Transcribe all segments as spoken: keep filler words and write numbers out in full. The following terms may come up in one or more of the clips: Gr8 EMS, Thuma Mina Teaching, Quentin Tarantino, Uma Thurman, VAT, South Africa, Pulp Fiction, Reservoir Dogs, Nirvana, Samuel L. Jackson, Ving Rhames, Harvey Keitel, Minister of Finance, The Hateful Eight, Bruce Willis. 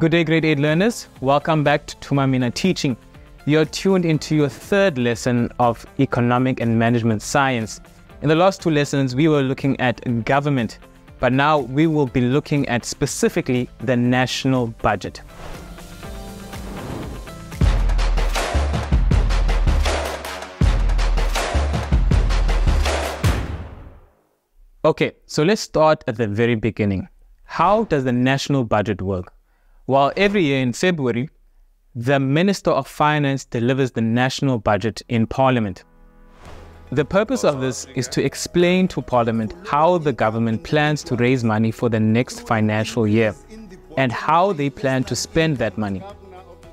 Good day, grade eight learners. Welcome back to Thuma Mina Teaching. You're tuned into your third lesson of Economic and Management Science. In the last two lessons, we were looking at government, but now we will be looking at specifically the national budget. Okay, so let's start at the very beginning. How does the national budget work? Well, every year in February, the Minister of Finance delivers the national budget in Parliament. The purpose of this is to explain to Parliament how the government plans to raise money for the next financial year and how they plan to spend that money.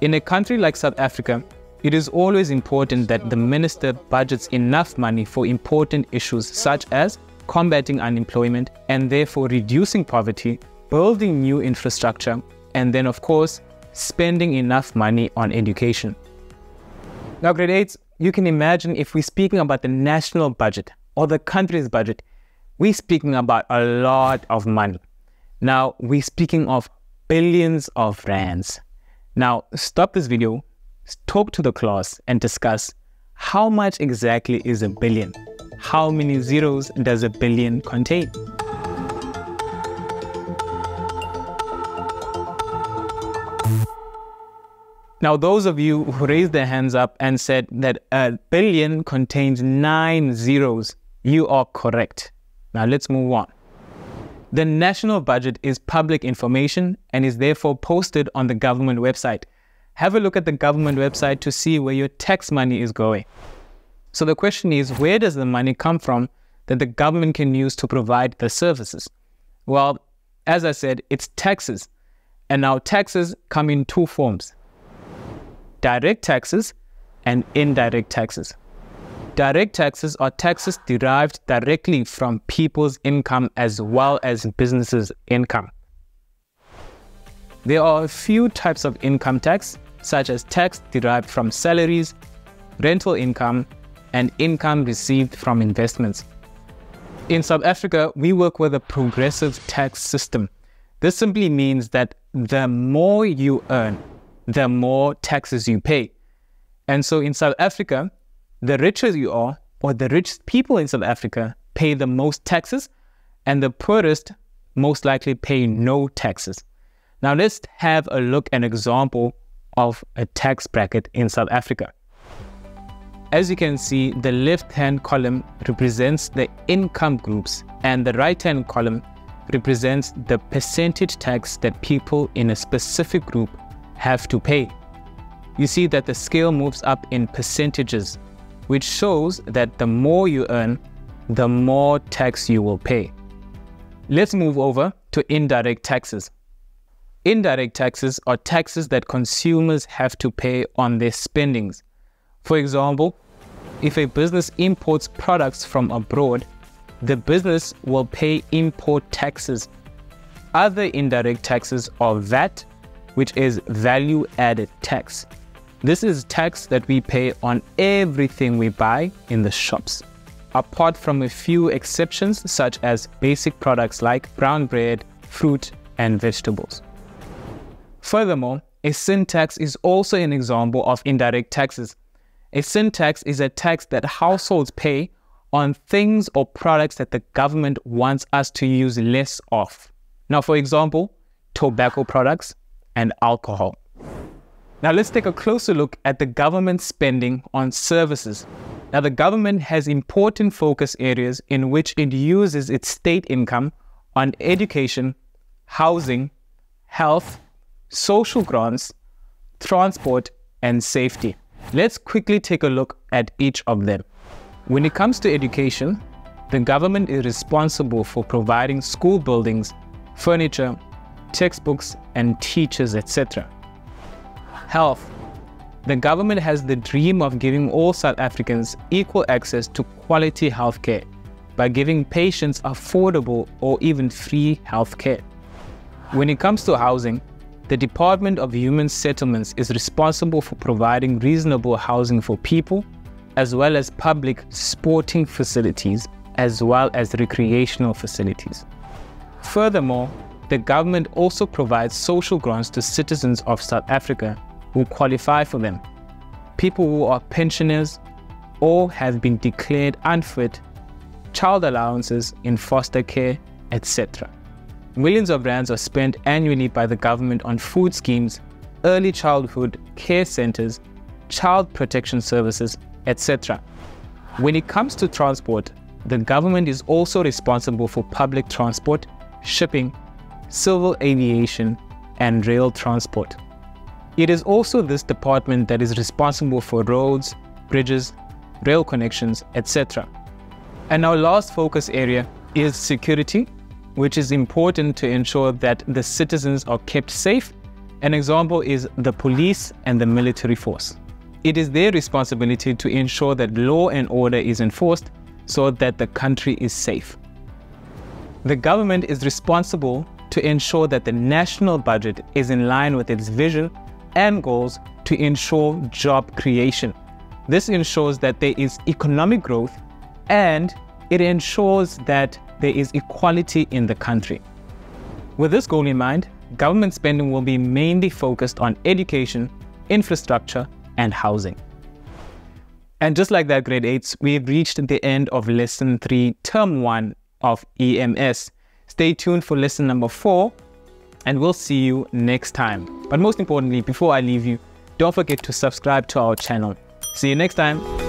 In a country like South Africa, it is always important that the minister budgets enough money for important issues such as combating unemployment and therefore reducing poverty, building new infrastructure, and then of course, spending enough money on education. Now grade eights, you can imagine if we're speaking about the national budget or the country's budget, we're speaking about a lot of money. Now we're speaking of billions of rands. Now stop this video, talk to the class and discuss how much exactly is a billion? How many zeros does a billion contain? Now, those of you who raised their hands up and said that a billion contains nine zeros, you are correct. Now, let's move on. The national budget is public information and is therefore posted on the government website. Have a look at the government website to see where your tax money is going. So the question is, where does the money come from that the government can use to provide the services? Well, as I said, it's taxes. And now taxes come in two forms: direct taxes and indirect taxes. Direct taxes are taxes derived directly from people's income as well as businesses' income. There are a few types of income tax, such as tax derived from salaries, rental income, and income received from investments. In South Africa, we work with a progressive tax system. This simply means that the more you earn, the more taxes you pay. And so in South Africa, the richer you are, or the richest people in South Africa, pay the most taxes, and the poorest most likely pay no taxes. Now let's have a look at an example of a tax bracket in South Africa. As you can see, the left-hand column represents the income groups and the right-hand column represents the percentage tax that people in a specific group have to pay. You see that the scale moves up in percentages, which shows that the more you earn, the more tax you will pay. Let's move over to indirect taxes. Indirect taxes are taxes that consumers have to pay on their spendings. For example, if a business imports products from abroad, the business will pay import taxes. Other indirect taxes are V A T, which is value added tax. This is tax that we pay on everything we buy in the shops, apart from a few exceptions such as basic products like brown bread, fruit, and vegetables. Furthermore, a sin tax is also an example of indirect taxes. A sin tax is a tax that households pay on things or products that the government wants us to use less of. Now, for example, tobacco products and alcohol. Now let's take a closer look at the government spending on services. Now the government has important focus areas in which it uses its state income on education, housing, health, social grants, transport, and safety. Let's quickly take a look at each of them. When it comes to education, the government is responsible for providing school buildings, furniture, textbooks, and teachers, et cetera. Health. The government has the dream of giving all South Africans equal access to quality healthcare by giving patients affordable or even free healthcare. When it comes to housing, the Department of Human Settlements is responsible for providing reasonable housing for people, as well as public sporting facilities, as well as recreational facilities. Furthermore, The government also provides social grants to citizens of South Africa who qualify for them. People who are pensioners or have been declared unfit, child allowances in foster care, et cetera. Millions of rands are spent annually by the government on food schemes, early childhood care centers, child protection services, et cetera. When it comes to transport, the government is also responsible for public transport, shipping, civil aviation, and rail transport. It is also this department that is responsible for roads, bridges, rail connections, et cetera. And our last focus area is security, which is important to ensure that the citizens are kept safe. An example is the police and the military force. It is their responsibility to ensure that law and order is enforced so that the country is safe. The government is responsible to ensure that the national budget is in line with its vision and goals to ensure job creation. This ensures that there is economic growth, and it ensures that there is equality in the country. With this goal in mind, government spending will be mainly focused on education, infrastructure, and housing. And just like that, grade eights, we've reached the end of lesson three, term one of E M S. Stay tuned for lesson number four, and we'll see you next time. But most importantly, before I leave you, don't forget to subscribe to our channel. See you next time.